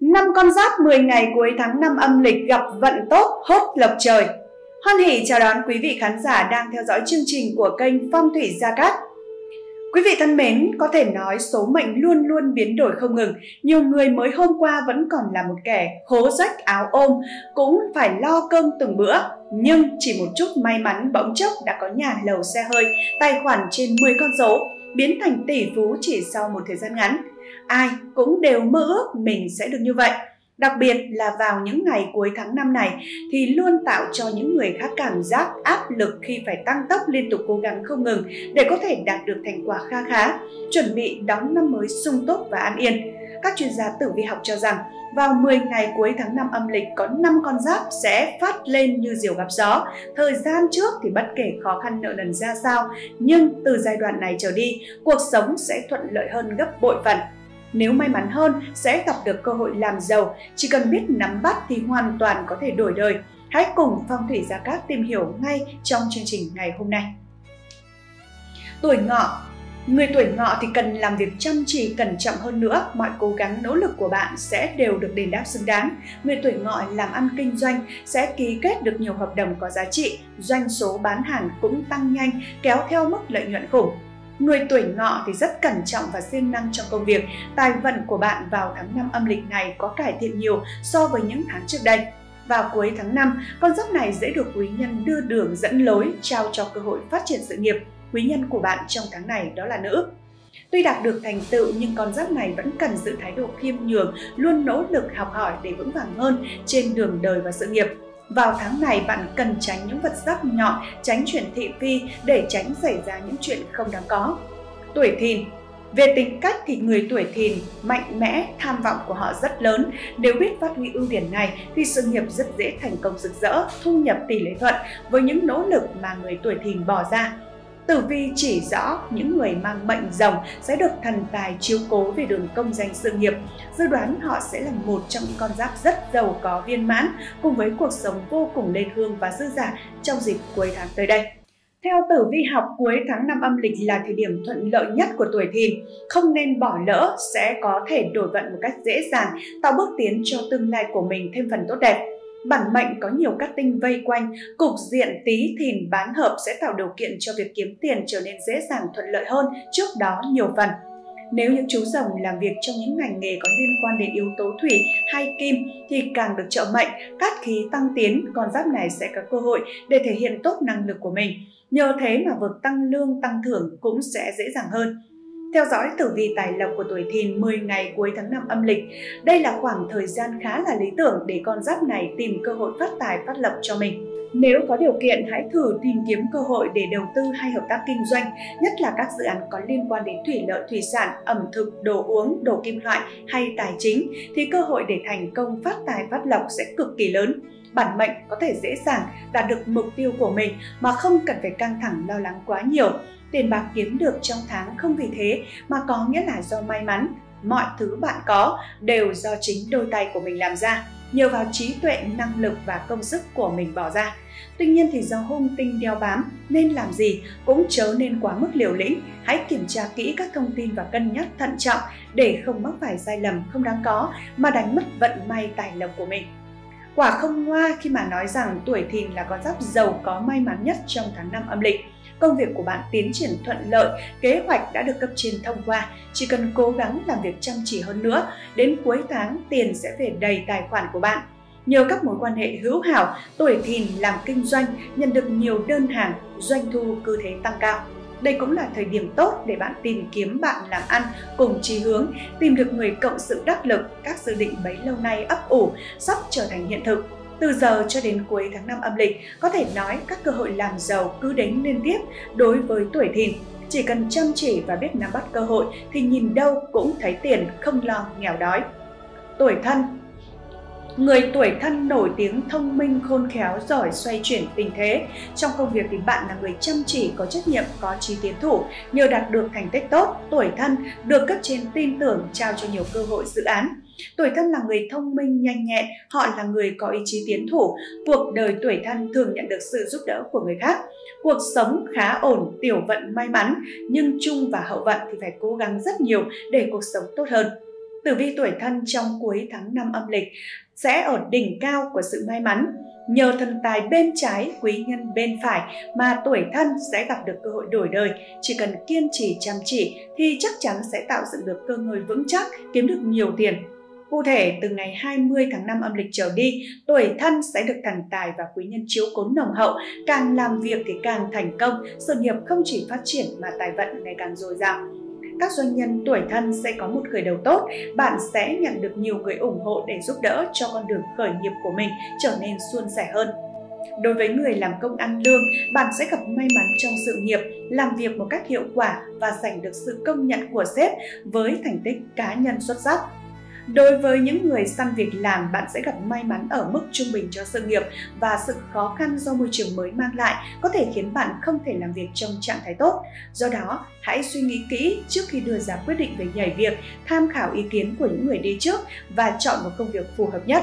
Năm con giáp 10 ngày cuối tháng 5 âm lịch gặp vận tốt, hốt lộc trời. Hoan hỉ chào đón quý vị khán giả đang theo dõi chương trình của kênh Phong Thủy Gia Cát. Quý vị thân mến, có thể nói số mệnh luôn luôn biến đổi không ngừng. Nhiều người mới hôm qua vẫn còn là một kẻ hố rách áo ôm, cũng phải lo cơm từng bữa. Nhưng chỉ một chút may mắn bỗng chốc đã có nhà lầu xe hơi, tài khoản trên 10 con số, biến thành tỷ phú chỉ sau một thời gian ngắn. Ai cũng đều mơ ước mình sẽ được như vậy. Đặc biệt là vào những ngày cuối tháng 5 này thì luôn tạo cho những người khác cảm giác áp lực khi phải tăng tốc liên tục cố gắng không ngừng để có thể đạt được thành quả kha khá, chuẩn bị đón năm mới sung túc và an yên. Các chuyên gia tử vi học cho rằng vào 10 ngày cuối tháng 5 âm lịch có 5 con giáp sẽ phát lên như diều gặp gió. Thời gian trước thì bất kể khó khăn nợ nần ra sao, nhưng từ giai đoạn này trở đi, cuộc sống sẽ thuận lợi hơn gấp bội phần. Nếu may mắn hơn, sẽ gặp được cơ hội làm giàu, chỉ cần biết nắm bắt thì hoàn toàn có thể đổi đời. Hãy cùng Phong Thủy Gia Cát tìm hiểu ngay trong chương trình ngày hôm nay. Tuổi Ngọ. Người tuổi Ngọ thì cần làm việc chăm chỉ, cẩn trọng hơn nữa, mọi cố gắng nỗ lực của bạn sẽ đều được đền đáp xứng đáng. Người tuổi Ngọ làm ăn kinh doanh sẽ ký kết được nhiều hợp đồng có giá trị, doanh số bán hàng cũng tăng nhanh, kéo theo mức lợi nhuận khủng. Người tuổi Ngọ thì rất cẩn trọng và siêng năng trong công việc, tài vận của bạn vào tháng 5 âm lịch này có cải thiện nhiều so với những tháng trước đây. Vào cuối tháng 5, con giáp này dễ được quý nhân đưa đường dẫn lối, trao cho cơ hội phát triển sự nghiệp. Quý nhân của bạn trong tháng này đó là nữ. Tuy đạt được thành tựu nhưng con giáp này vẫn cần giữ thái độ khiêm nhường, luôn nỗ lực học hỏi để vững vàng hơn trên đường đời và sự nghiệp. Vào tháng này bạn cần tránh những vật sắc nhọn, tránh chuyện thị phi để tránh xảy ra những chuyện không đáng có. Tuổi Thìn. Về tính cách thì người tuổi Thìn mạnh mẽ, tham vọng của họ rất lớn. Nếu biết phát huy ưu điểm này thì sự nghiệp rất dễ thành công rực rỡ, thu nhập tỷ lệ thuận với những nỗ lực mà người tuổi Thìn bỏ ra. Tử vi chỉ rõ những người mang mệnh rồng sẽ được thần tài chiếu cố về đường công danh sự nghiệp. Dự đoán họ sẽ là một trong những con giáp rất giàu có viên mãn, cùng với cuộc sống vô cùng lên hương và dư dả trong dịp cuối tháng tới đây. Theo tử vi học, cuối tháng 5 âm lịch là thời điểm thuận lợi nhất của tuổi Thìn. Không nên bỏ lỡ, sẽ có thể đổi vận một cách dễ dàng, tạo bước tiến cho tương lai của mình thêm phần tốt đẹp. Bản mệnh có nhiều các tinh vây quanh, cục diện Tý Thìn bán hợp sẽ tạo điều kiện cho việc kiếm tiền trở nên dễ dàng thuận lợi hơn trước đó nhiều phần. Nếu những chú rồng làm việc trong những ngành nghề có liên quan đến yếu tố thủy hay kim thì càng được trợ mệnh, cát khí tăng tiến, con giáp này sẽ có cơ hội để thể hiện tốt năng lực của mình. Nhờ thế mà việc tăng lương, tăng thưởng cũng sẽ dễ dàng hơn. Theo dõi tử vi tài lộc của tuổi Thìn 10 ngày cuối tháng 5 âm lịch. Đây là khoảng thời gian khá là lý tưởng để con giáp này tìm cơ hội phát tài phát lộc cho mình. Nếu có điều kiện, hãy thử tìm kiếm cơ hội để đầu tư hay hợp tác kinh doanh, nhất là các dự án có liên quan đến thủy lợi, thủy sản, ẩm thực, đồ uống, đồ kim loại hay tài chính, thì cơ hội để thành công phát tài phát lộc sẽ cực kỳ lớn. Bản mệnh có thể dễ dàng đạt được mục tiêu của mình mà không cần phải căng thẳng lo lắng quá nhiều. Tiền bạc kiếm được trong tháng không vì thế mà có nghĩa là do may mắn. Mọi thứ bạn có đều do chính đôi tay của mình làm ra, nhờ vào trí tuệ, năng lực và công sức của mình bỏ ra. Tuy nhiên thì do hung tinh đeo bám nên làm gì cũng chớ nên quá mức liều lĩnh. Hãy kiểm tra kỹ các thông tin và cân nhắc thận trọng để không mắc phải sai lầm không đáng có mà đánh mất vận may tài lộc của mình. Quả không ngoa khi mà nói rằng tuổi Thìn là con giáp giàu có may mắn nhất trong tháng 5 âm lịch. Công việc của bạn tiến triển thuận lợi, kế hoạch đã được cấp trên thông qua, chỉ cần cố gắng làm việc chăm chỉ hơn nữa, đến cuối tháng tiền sẽ về đầy tài khoản của bạn. Nhờ các mối quan hệ hữu hảo, tuổi Thìn làm kinh doanh, nhận được nhiều đơn hàng, doanh thu cứ thế tăng cao. Đây cũng là thời điểm tốt để bạn tìm kiếm bạn làm ăn cùng chí hướng, tìm được người cộng sự đắc lực, các dự định bấy lâu nay ấp ủ sắp trở thành hiện thực. Từ giờ cho đến cuối tháng 5 âm lịch, có thể nói các cơ hội làm giàu cứ đến liên tiếp đối với tuổi Thìn. Chỉ cần chăm chỉ và biết nắm bắt cơ hội thì nhìn đâu cũng thấy tiền, không lo nghèo đói. Tuổi Thân. Người tuổi Thân nổi tiếng thông minh, khôn khéo, giỏi xoay chuyển tình thế. Trong công việc thì bạn là người chăm chỉ, có trách nhiệm, có chí tiến thủ. Nhờ đạt được thành tích tốt, tuổi Thân được cấp trên tin tưởng, trao cho nhiều cơ hội dự án. Tuổi Thân là người thông minh, nhanh nhẹn, họ là người có ý chí tiến thủ. Cuộc đời tuổi Thân thường nhận được sự giúp đỡ của người khác. Cuộc sống khá ổn, tiểu vận may mắn, nhưng trung và hậu vận thì phải cố gắng rất nhiều để cuộc sống tốt hơn. tử vi tuổi Thân trong cuối tháng 5 âm lịch sẽ ở đỉnh cao của sự may mắn. Nhờ thần tài bên trái, quý nhân bên phải mà tuổi Thân sẽ gặp được cơ hội đổi đời. Chỉ cần kiên trì chăm chỉ thì chắc chắn sẽ tạo dựng được cơ ngơi vững chắc, kiếm được nhiều tiền. Cụ thể, từ ngày 20 tháng 5 âm lịch trở đi, tuổi Thân sẽ được thần tài và quý nhân chiếu cố nồng hậu. Càng làm việc thì càng thành công, sự nghiệp không chỉ phát triển mà tài vận ngày càng dồi dào. Các doanh nhân tuổi Thân sẽ có một khởi đầu tốt, bạn sẽ nhận được nhiều người ủng hộ để giúp đỡ cho con đường khởi nghiệp của mình trở nên suôn sẻ hơn. Đối với người làm công ăn lương, bạn sẽ gặp may mắn trong sự nghiệp, làm việc một cách hiệu quả và giành được sự công nhận của sếp với thành tích cá nhân xuất sắc. Đối với những người săn việc làm, bạn sẽ gặp may mắn ở mức trung bình cho sự nghiệp và sự khó khăn do môi trường mới mang lại có thể khiến bạn không thể làm việc trong trạng thái tốt. Do đó, hãy suy nghĩ kỹ trước khi đưa ra quyết định về nhảy việc, tham khảo ý kiến của những người đi trước và chọn một công việc phù hợp nhất.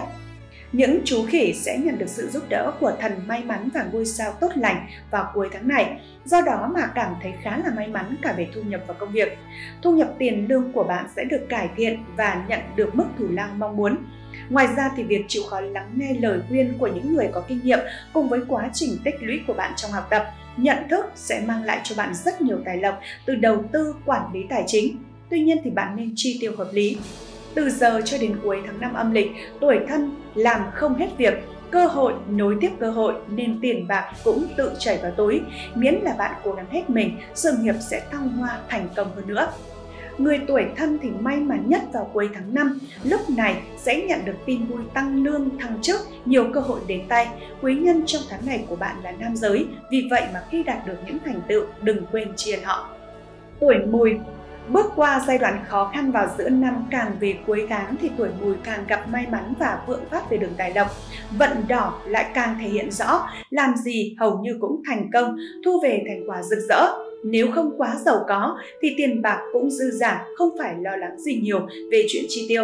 Những chú khỉ sẽ nhận được sự giúp đỡ của thần may mắn và ngôi sao tốt lành vào cuối tháng này, do đó mà cảm thấy khá là may mắn cả về thu nhập và công việc. Thu nhập tiền lương của bạn sẽ được cải thiện và nhận được mức thù lao mong muốn. Ngoài ra thì việc chịu khó lắng nghe lời khuyên của những người có kinh nghiệm cùng với quá trình tích lũy của bạn trong học tập, nhận thức sẽ mang lại cho bạn rất nhiều tài lộc từ đầu tư, quản lý tài chính. Tuy nhiên thì bạn nên chi tiêu hợp lý. Từ giờ cho đến cuối tháng 5 âm lịch, tuổi Thân làm không hết việc, cơ hội nối tiếp cơ hội nên tiền bạc cũng tự chảy vào túi, miễn là bạn cố gắng hết mình, sự nghiệp sẽ thăng hoa thành công hơn nữa. Người tuổi Thân thì may mắn nhất vào cuối tháng 5, lúc này sẽ nhận được tin vui tăng lương, thăng chức, nhiều cơ hội đến tay. Quý nhân trong tháng này của bạn là nam giới, vì vậy mà khi đạt được những thành tựu đừng quên tri ân họ. Tuổi Mùi bước qua giai đoạn khó khăn vào giữa năm, càng về cuối tháng thì tuổi Mùi càng gặp may mắn và vượng phát về đường tài lộc. Vận đỏ lại càng thể hiện rõ, làm gì hầu như cũng thành công, thu về thành quả rực rỡ. Nếu không quá giàu có thì tiền bạc cũng dư dả, không phải lo lắng gì nhiều về chuyện chi tiêu.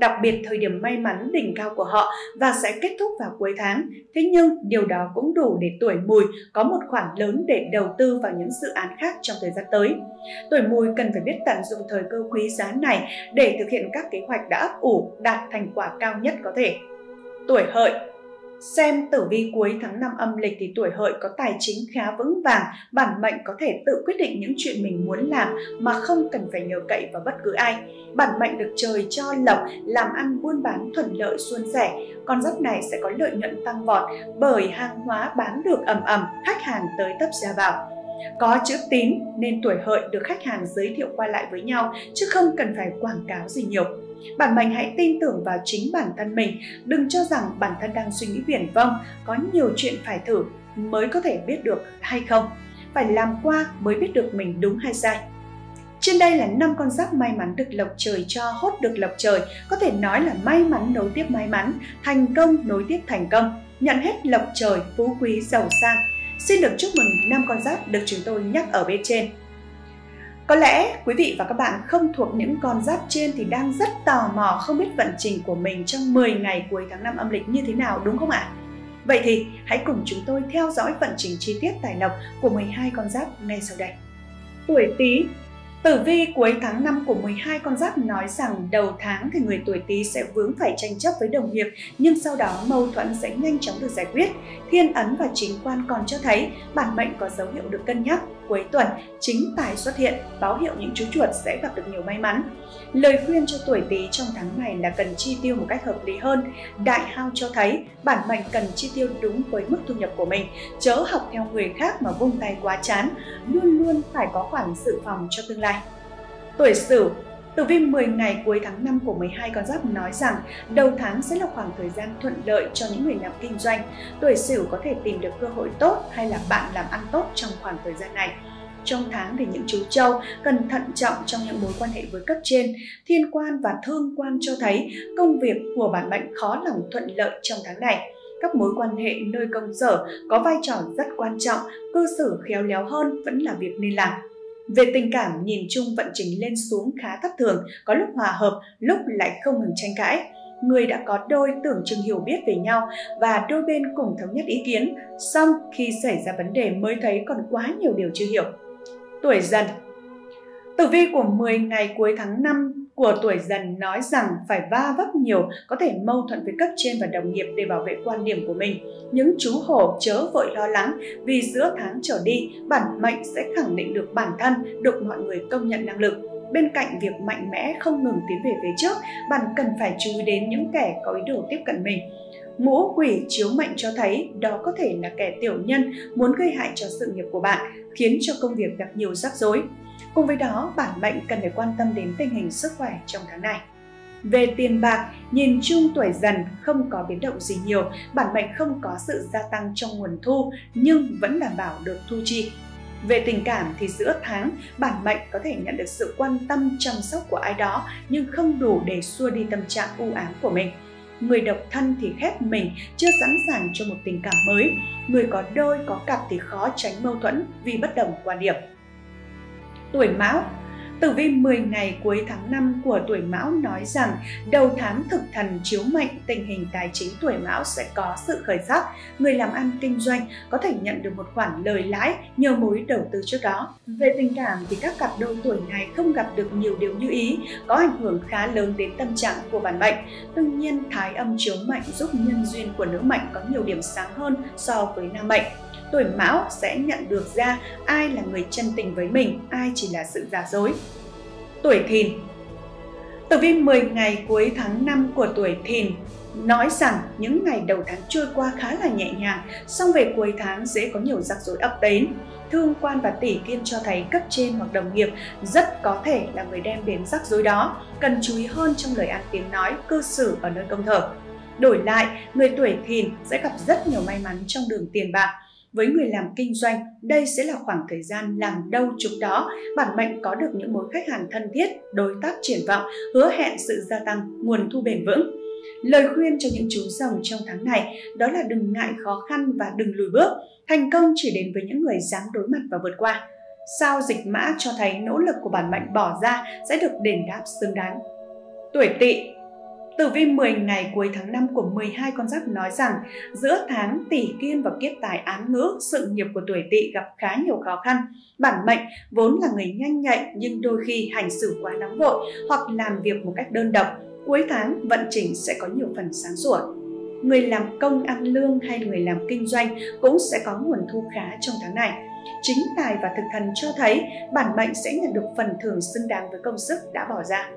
Đặc biệt thời điểm may mắn đỉnh cao của họ và sẽ kết thúc vào cuối tháng. Thế nhưng điều đó cũng đủ để tuổi Mùi có một khoản lớn để đầu tư vào những dự án khác trong thời gian tới. Tuổi Mùi cần phải biết tận dụng thời cơ quý giá này để thực hiện các kế hoạch đã ấp ủ, đạt thành quả cao nhất có thể. Tuổi Hợi. Xem tử vi cuối tháng 5 âm lịch thì tuổi Hợi có tài chính khá vững vàng, bản mệnh có thể tự quyết định những chuyện mình muốn làm mà không cần phải nhờ cậy vào bất cứ ai. Bản mệnh được trời cho lộc, làm ăn buôn bán thuận lợi suôn sẻ. Con giáp này sẽ có lợi nhuận tăng vọt bởi hàng hóa bán được ầm ầm, khách hàng tới tấp ra vào. Có chữ tín nên tuổi Hợi được khách hàng giới thiệu qua lại với nhau chứ không cần phải quảng cáo gì nhiều. Bản mệnh hãy tin tưởng vào chính bản thân mình, đừng cho rằng bản thân đang suy nghĩ viển vông, có nhiều chuyện phải thử mới có thể biết được hay không, phải làm qua mới biết được mình đúng hay sai. Trên đây là 5 con giáp may mắn được lộc trời cho, hốt được lộc trời, có thể nói là may mắn nối tiếp may mắn, thành công nối tiếp thành công, nhận hết lộc trời, phú quý giàu sang. Xin được chúc mừng 5 con giáp được chúng tôi nhắc ở bên trên. Có lẽ quý vị và các bạn không thuộc những con giáp trên thì đang rất tò mò không biết vận trình của mình trong 10 ngày cuối tháng 5 âm lịch như thế nào, đúng không ạ? Vậy thì hãy cùng chúng tôi theo dõi vận trình chi tiết tài lộc của 12 con giáp ngay sau đây. Tuổi Tý. Tử vi cuối tháng 5 của 12 con giáp nói rằng đầu tháng thì người tuổi Tý sẽ vướng phải tranh chấp với đồng nghiệp, nhưng sau đó mâu thuẫn sẽ nhanh chóng được giải quyết. Thiên ấn và chính quan còn cho thấy bản mệnh có dấu hiệu được cân nhắc. Cuối tuần, chính tài xuất hiện, báo hiệu những chú chuột sẽ gặp được nhiều may mắn. Lời khuyên cho tuổi Tý trong tháng này là cần chi tiêu một cách hợp lý hơn. Đại hao cho thấy bản mệnh cần chi tiêu đúng với mức thu nhập của mình, chớ học theo người khác mà vung tay quá chán, luôn luôn phải có khoản dự phòng cho tương lai. Tuổi Sửu. Tử vi 10 ngày cuối tháng 5 của 12 con giáp nói rằng đầu tháng sẽ là khoảng thời gian thuận lợi cho những người làm kinh doanh. Tuổi Sửu có thể tìm được cơ hội tốt hay là bạn làm ăn tốt trong khoảng thời gian này. Trong tháng thì những chú trâu cần thận trọng trong những mối quan hệ với cấp trên. Thiên quan và thương quan cho thấy công việc của bản mệnh khó lòng thuận lợi trong tháng này. Các mối quan hệ nơi công sở có vai trò rất quan trọng, cư xử khéo léo hơn vẫn là việc nên làm. Về tình cảm, nhìn chung vận trình lên xuống khá thất thường, có lúc hòa hợp, lúc lại không ngừng tranh cãi. Người đã có đôi tưởng chừng hiểu biết về nhau và đôi bên cùng thống nhất ý kiến, song khi xảy ra vấn đề mới thấy còn quá nhiều điều chưa hiểu. Tuổi Dần. Tử vi của 10 ngày cuối tháng 5 của tuổi Dần nói rằng phải va vấp nhiều, có thể mâu thuẫn với cấp trên và đồng nghiệp để bảo vệ quan điểm của mình. Nhưng chú hổ chớ vội lo lắng vì giữa tháng trở đi, bản mệnh sẽ khẳng định được bản thân, được mọi người công nhận năng lực. Bên cạnh việc mạnh mẽ không ngừng tiến về phía trước, bạn cần phải chú ý đến những kẻ có ý đồ tiếp cận mình. Ngũ quỷ chiếu mệnh cho thấy đó có thể là kẻ tiểu nhân muốn gây hại cho sự nghiệp của bạn, khiến cho công việc gặp nhiều rắc rối. Cùng với đó, bản mệnh cần phải quan tâm đến tình hình sức khỏe trong tháng này. Về tiền bạc, nhìn chung tuổi Dần không có biến động gì nhiều, bản mệnh không có sự gia tăng trong nguồn thu nhưng vẫn đảm bảo được thu chi. Về tình cảm thì giữa tháng, bản mệnh có thể nhận được sự quan tâm chăm sóc của ai đó nhưng không đủ để xua đi tâm trạng u ám của mình. Người độc thân thì khép mình, chưa sẵn sàng cho một tình cảm mới. Người có đôi, có cặp thì khó tránh mâu thuẫn vì bất đồng quan điểm. Tuổi Mão. Tử vi 10 ngày cuối tháng 5 của tuổi Mão nói rằng đầu tháng thực thần chiếu mệnh, tình hình tài chính tuổi Mão sẽ có sự khởi sắc. Người làm ăn kinh doanh có thể nhận được một khoản lời lãi nhờ mối đầu tư trước đó. Về tình cảm thì các cặp đôi tuổi này không gặp được nhiều điều như ý, có ảnh hưởng khá lớn đến tâm trạng của bản mệnh. Tuy nhiên, thái âm chiếu mệnh giúp nhân duyên của nữ mệnh có nhiều điểm sáng hơn so với nam mệnh. Tuổi Mão sẽ nhận được ra ai là người chân tình với mình, ai chỉ là sự giả dối. Tuổi Thìn. Tử vi 10 ngày cuối tháng 5 của tuổi Thìn nói rằng những ngày đầu tháng trôi qua khá là nhẹ nhàng, song về cuối tháng dễ có nhiều rắc rối ập đến. Thương quan và tỷ kiên cho thấy cấp trên hoặc đồng nghiệp rất có thể là người đem đến rắc rối đó, cần chú ý hơn trong lời ăn tiếng nói, cư xử ở nơi công sở. Đổi lại, người tuổi Thìn sẽ gặp rất nhiều may mắn trong đường tiền bạc. Với người làm kinh doanh, đây sẽ là khoảng thời gian làm đâu chục đó, bản mệnh có được những mối khách hàng thân thiết, đối tác triển vọng, hứa hẹn sự gia tăng, nguồn thu bền vững. Lời khuyên cho những chú rồng trong tháng này đó là đừng ngại khó khăn và đừng lùi bước, thành công chỉ đến với những người dám đối mặt và vượt qua. Sao Dịch Mã cho thấy nỗ lực của bản mệnh bỏ ra sẽ được đền đáp xứng đáng. Tuổi Tỵ. Tử vi 10 ngày cuối tháng 5 của 12 con giáp nói rằng giữa tháng tỷ kiên và kiếp tài án ngữ, sự nghiệp của tuổi Tỵ gặp khá nhiều khó khăn. Bản mệnh vốn là người nhanh nhạy nhưng đôi khi hành xử quá nóng vội hoặc làm việc một cách đơn độc. Cuối tháng vận trình sẽ có nhiều phần sáng sủa. Người làm công ăn lương hay người làm kinh doanh cũng sẽ có nguồn thu khá trong tháng này. Chính tài và thực thần cho thấy bản mệnh sẽ nhận được phần thưởng xứng đáng với công sức đã bỏ ra.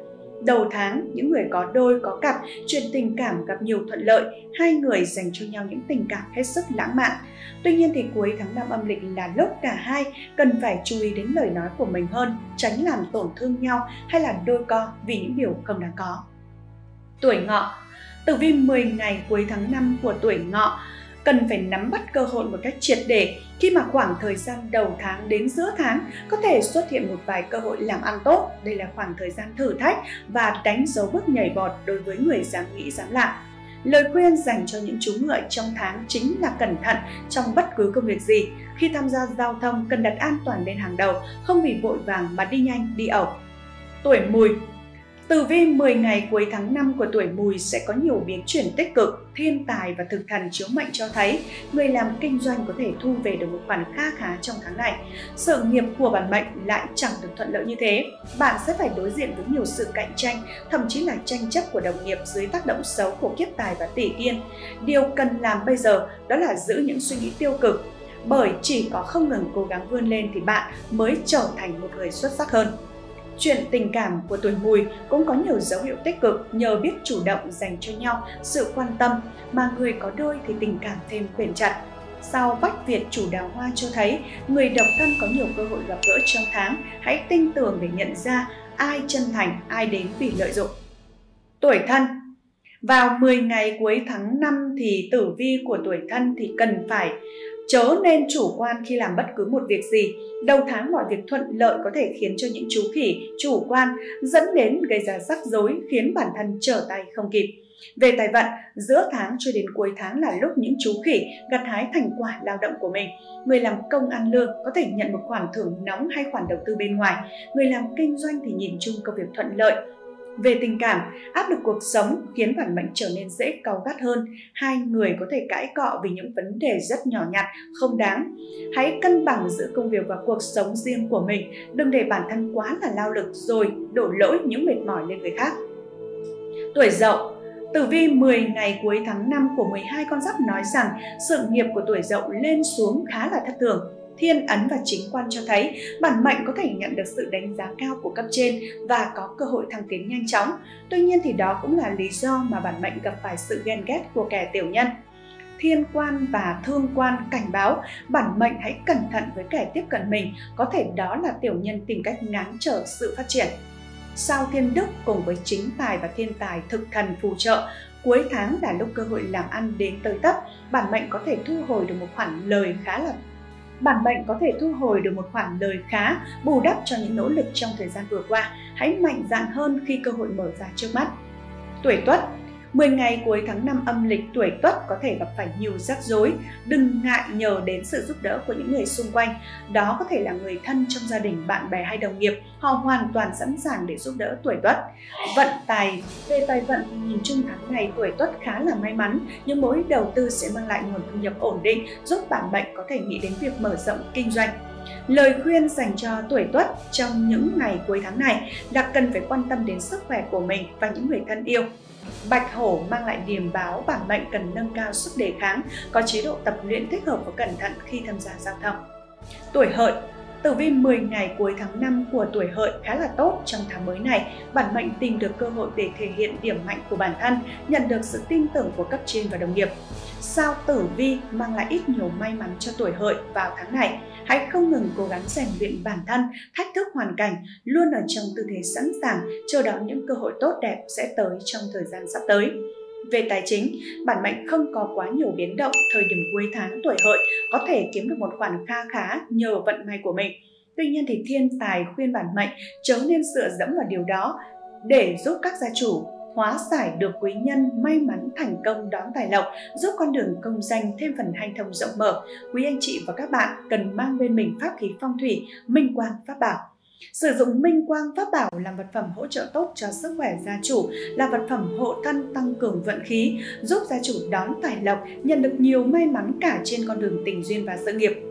Đầu tháng, những người có đôi có cặp, chuyện tình cảm gặp nhiều thuận lợi, hai người dành cho nhau những tình cảm hết sức lãng mạn. Tuy nhiên thì cuối tháng 5 âm lịch là lúc cả hai cần phải chú ý đến lời nói của mình hơn, tránh làm tổn thương nhau hay là đôi co vì những điều không đáng có. Tuổi Ngọ. Tử vi 10 ngày cuối tháng 5 của tuổi Ngọ cần phải nắm bắt cơ hội một cách triệt để, khi mà khoảng thời gian đầu tháng đến giữa tháng có thể xuất hiện một vài cơ hội làm ăn tốt. Đây là khoảng thời gian thử thách và đánh dấu bước nhảy vọt đối với người dám nghĩ dám làm. Lời khuyên dành cho những chú ngựa trong tháng chính là cẩn thận trong bất cứ công việc gì. Khi tham gia giao thông cần đặt an toàn lên hàng đầu, không vì vội vàng mà đi nhanh, đi ẩu. Tuổi Mùi. Tử vi 10 ngày cuối tháng 5 của tuổi Mùi sẽ có nhiều biến chuyển tích cực, thiên tài và thực thần chiếu mệnh cho thấy người làm kinh doanh có thể thu về được một khoản kha khá trong tháng này. Sự nghiệp của bản mệnh lại chẳng được thuận lợi như thế, bạn sẽ phải đối diện với nhiều sự cạnh tranh, thậm chí là tranh chấp của đồng nghiệp dưới tác động xấu của kiếp tài và tỷ kiên. Điều cần làm bây giờ đó là giữ những suy nghĩ tiêu cực, bởi chỉ có không ngừng cố gắng vươn lên thì bạn mới trở thành một người xuất sắc hơn. Chuyện tình cảm của tuổi Mùi cũng có nhiều dấu hiệu tích cực nhờ biết chủ động dành cho nhau sự quan tâm, mà người có đôi thì tình cảm thêm bền chặt. Sao Bách Việt chủ đào hoa cho thấy người độc thân có nhiều cơ hội gặp gỡ trong tháng, hãy tinh tường để nhận ra ai chân thành, ai đến vì lợi dụng. Tuổi Thân. Vào 10 ngày cuối tháng 5 thì tử vi của tuổi Thân thì cần phải chớ nên chủ quan khi làm bất cứ một việc gì. Đầu tháng mọi việc thuận lợi có thể khiến cho những chú khỉ chủ quan dẫn đến gây ra rắc rối, khiến bản thân trở tay không kịp. Về tài vận, giữa tháng cho đến cuối tháng là lúc những chú khỉ gặt hái thành quả lao động của mình. Người làm công ăn lương có thể nhận một khoản thưởng nóng hay khoản đầu tư bên ngoài. Người làm kinh doanh thì nhìn chung công việc thuận lợi. Về tình cảm, áp lực cuộc sống khiến bản mệnh trở nên dễ cáu gắt hơn. Hai người có thể cãi cọ vì những vấn đề rất nhỏ nhặt, không đáng. Hãy cân bằng giữa công việc và cuộc sống riêng của mình. Đừng để bản thân quá là lao lực rồi đổ lỗi những mệt mỏi lên người khác. Tuổi Dậu. Tử vi 10 ngày cuối tháng 5 của 12 con giáp nói rằng sự nghiệp của tuổi Dậu lên xuống khá là thất thường. Thiên ấn và chính quan cho thấy bản mệnh có thể nhận được sự đánh giá cao của cấp trên và có cơ hội thăng tiến nhanh chóng. Tuy nhiên thì đó cũng là lý do mà bản mệnh gặp phải sự ghen ghét của kẻ tiểu nhân. Thiên quan và thương quan cảnh báo bản mệnh hãy cẩn thận với kẻ tiếp cận mình, có thể đó là tiểu nhân tìm cách ngáng trở sự phát triển. Sao thiên đức cùng với chính tài và thiên tài thực thần phù trợ, cuối tháng là lúc cơ hội làm ăn đến tới tấp, bản mệnh có thể thu hồi được một khoản lời khá bù đắp cho những nỗ lực trong thời gian vừa qua. Hãy mạnh dạn hơn khi cơ hội mở ra trước mắt. Tuổi Tuất. 10 ngày cuối tháng 5 âm lịch, tuổi Tuất có thể gặp phải nhiều rắc rối. Đừng ngại nhờ đến sự giúp đỡ của những người xung quanh. Đó có thể là người thân trong gia đình, bạn bè hay đồng nghiệp. Họ hoàn toàn sẵn sàng để giúp đỡ tuổi Tuất. Vận tài. Về tài vận thì nhìn chung tháng này tuổi Tuất khá là may mắn. Những mối đầu tư sẽ mang lại nguồn thu nhập ổn định, giúp bản mệnh có thể nghĩ đến việc mở rộng kinh doanh. Lời khuyên dành cho tuổi Tuất trong những ngày cuối tháng này là cần phải quan tâm đến sức khỏe của mình và những người thân yêu. Bạch hổ mang lại điềm báo bản mệnh cần nâng cao sức đề kháng, có chế độ tập luyện thích hợp và cẩn thận khi tham gia giao thông. Tuổi Hợi. Tử vi 10 ngày cuối tháng 5 của tuổi Hợi khá là tốt trong tháng mới này. Bản mệnh tìm được cơ hội để thể hiện điểm mạnh của bản thân, nhận được sự tin tưởng của cấp trên và đồng nghiệp. Sao tử vi mang lại ít nhiều may mắn cho tuổi Hợi vào tháng này. Hãy không ngừng cố gắng rèn luyện bản thân, thách thức hoàn cảnh, luôn ở trong tư thế sẵn sàng, chờ đón những cơ hội tốt đẹp sẽ tới trong thời gian sắp tới. Về tài chính, bản mệnh không có quá nhiều biến động, thời điểm cuối tháng tuổi Hợi có thể kiếm được một khoản kha khá nhờ vận may của mình. Tuy nhiên thì thiên tài khuyên bản mệnh chớ nên dựa dẫm vào điều đó để giúp các gia chủ hóa giải được quý nhân may mắn thành công đón tài lộc, giúp con đường công danh thêm phần hanh thông rộng mở. Quý anh chị và các bạn cần mang bên mình pháp khí phong thủy, minh quang pháp bảo. Sử dụng minh quang pháp bảo làm vật phẩm hỗ trợ tốt cho sức khỏe gia chủ, là vật phẩm hộ thân tăng cường vận khí, giúp gia chủ đón tài lộc, nhận được nhiều may mắn cả trên con đường tình duyên và sự nghiệp.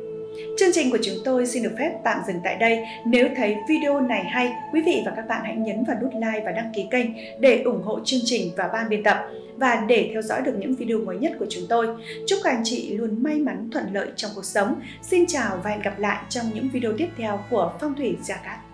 Chương trình của chúng tôi xin được phép tạm dừng tại đây. Nếu thấy video này hay, quý vị và các bạn hãy nhấn vào nút like và đăng ký kênh để ủng hộ chương trình và ban biên tập và để theo dõi được những video mới nhất của chúng tôi. Chúc các anh chị luôn may mắn thuận lợi trong cuộc sống. Xin chào và hẹn gặp lại trong những video tiếp theo của Phong thủy Gia Cát.